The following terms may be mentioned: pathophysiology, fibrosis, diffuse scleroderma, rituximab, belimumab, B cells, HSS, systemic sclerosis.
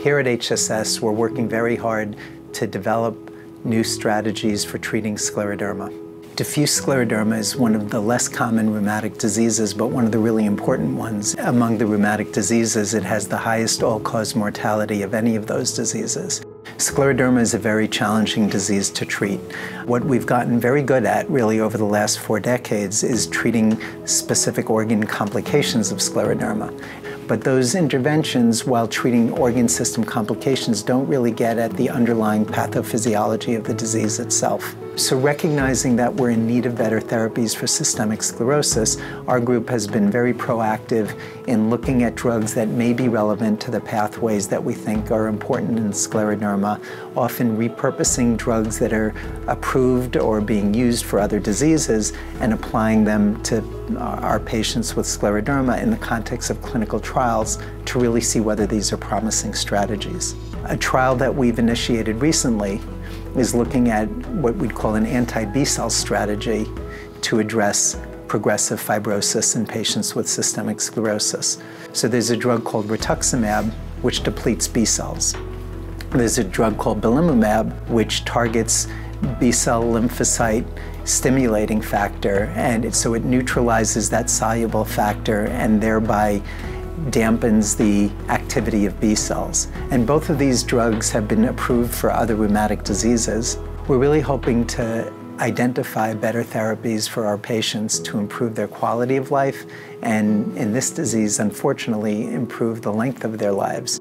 Here at HSS, we're working very hard to develop new strategies for treating scleroderma. Diffuse scleroderma is one of the less common rheumatic diseases, but one of the really important ones. Among the rheumatic diseases, it has the highest all-cause mortality of any of those diseases. Scleroderma is a very challenging disease to treat. What we've gotten very good at, really, over the last 4 decades is treating specific organ complications of scleroderma. But those interventions, while treating organ system complications, don't really get at the underlying pathophysiology of the disease itself. So recognizing that we're in need of better therapies for systemic sclerosis, our group has been very proactive in looking at drugs that may be relevant to the pathways that we think are important in scleroderma, often repurposing drugs that are approved or being used for other diseases and applying them to our patients with scleroderma in the context of clinical trials to really see whether these are promising strategies. A trial that we've initiated recently is looking at what we'd call an anti-B cell strategy to address progressive fibrosis in patients with systemic sclerosis. So there's a drug called rituximab, which depletes B cells. There's a drug called belimumab, which targets B cell lymphocyte stimulating factor, and so it neutralizes that soluble factor and thereby dampens the activity of B cells. And both of these drugs have been approved for other rheumatic diseases. We're really hoping to identify better therapies for our patients to improve their quality of life and, in this disease, unfortunately, improve the length of their lives.